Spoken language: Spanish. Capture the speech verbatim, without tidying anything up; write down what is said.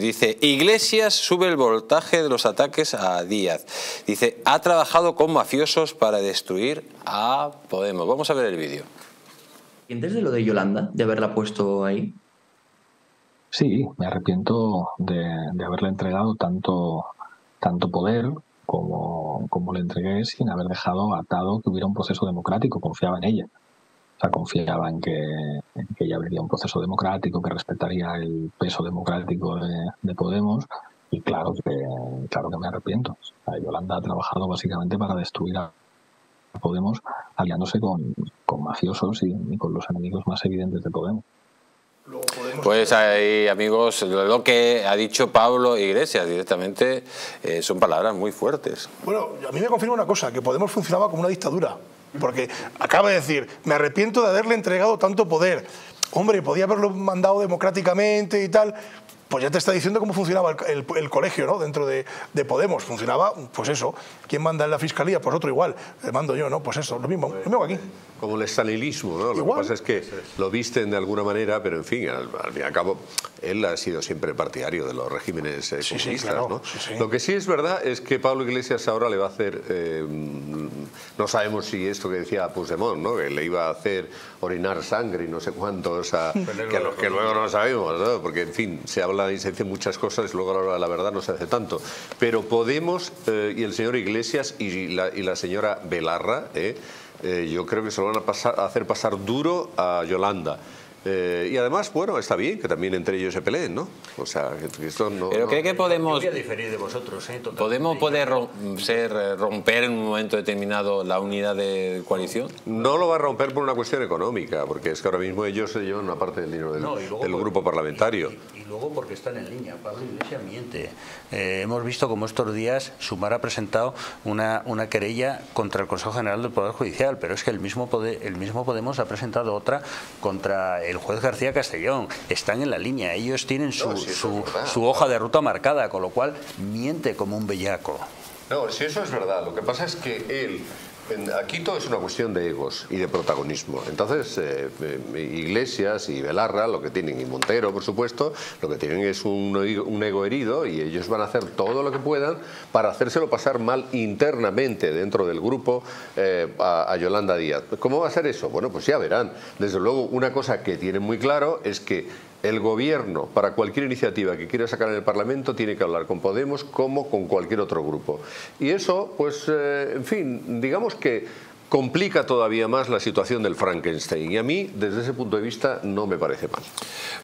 Dice, Iglesias sube el voltaje de los ataques a Díaz. Dice, ha trabajado con mafiosos para destruir a Podemos. Vamos a ver el vídeo. ¿Sientes de lo de Yolanda, de haberla puesto ahí? Sí, me arrepiento de, de haberle entregado tanto, tanto poder como, como le entregué, sin haber dejado atado que hubiera un proceso democrático. Confiaba en ella. O sea, confiaba en que, en que ya habría un proceso democrático, que respetaría el peso democrático de, de Podemos, y claro que, claro que me arrepiento. O sea, Yolanda ha trabajado básicamente para destruir a Podemos, aliándose con, con mafiosos y, y con los enemigos más evidentes de Podemos. Pues ahí, amigos, lo que ha dicho Pablo Iglesias directamente eh, son palabras muy fuertes. Bueno, a mí me confirma una cosa, que Podemos funcionaba como una dictadura. Porque acaba de decir, me arrepiento de haberle entregado tanto poder. Hombre, podía haberlo mandado democráticamente y tal. Pues ya te está diciendo cómo funcionaba el, el, el colegio, ¿no? Dentro de, de Podemos. Funcionaba, pues eso. ¿Quién manda en la fiscalía? Pues otro igual. Le mando yo, ¿no? Pues eso, lo mismo, lo mismo aquí. Como el estalinismo, ¿no? Lo igual. Que pasa es que lo visten de alguna manera, pero en fin, al, al fin y al cabo, él ha sido siempre partidario de los regímenes eh, comunistas, sí, sí, claro, ¿no? Sí, sí. Lo que sí es verdad es que Pablo Iglesias ahora le va a hacer... Eh, no sabemos si esto que decía Pusdemont, ¿no? Que le iba a hacer orinar sangre y no sé cuántos, a, que, lo, que luego no sabemos, ¿no? Porque, en fin, se habla y se dicen muchas cosas y luego a la hora de la verdad no se hace tanto. Pero Podemos eh, y el señor Iglesias y la, y la señora Belarra, eh, eh, yo creo que se lo van a, pasar, a hacer pasar duro a Yolanda. Eh, y además, bueno, está bien que también entre ellos se peleen, ¿no? O sea, que esto no... Pero no, cree que Podemos... Yo voy a diferir de vosotros, ¿eh? ¿Podemos poder rom ser, romper en un momento determinado la unidad de coalición? No lo va a romper por una cuestión económica, porque es que ahora mismo ellos se llevan una parte del dinero del, no, luego, del grupo parlamentario. Y, y, y luego porque están en línea. Pablo Iglesias miente. Eh, hemos visto como estos días Sumar ha presentado una, una querella contra el Consejo General del Poder Judicial, pero es que el mismo, poder, el mismo Podemos ha presentado otra contra... el El juez García Castellón. Están en la línea, ellos tienen su, no, si su, su hoja de ruta marcada, con lo cual miente como un bellaco. No, si eso es verdad, lo que pasa es que él... Aquí todo es una cuestión de egos y de protagonismo. Entonces, eh, Iglesias y Belarra, lo que tienen, y Montero, por supuesto, lo que tienen es un, un ego herido, y ellos van a hacer todo lo que puedan para hacérselo pasar mal internamente dentro del grupo eh, a, a Yolanda Díaz. ¿Cómo va a ser eso? Bueno, pues ya verán. Desde luego, una cosa que tienen muy claro es que el gobierno, para cualquier iniciativa que quiera sacar en el Parlamento, tiene que hablar con Podemos como con cualquier otro grupo. Y eso, pues, eh, en fin, digamos que complica todavía más la situación del Frankenstein. Y a mí, desde ese punto de vista, no me parece mal.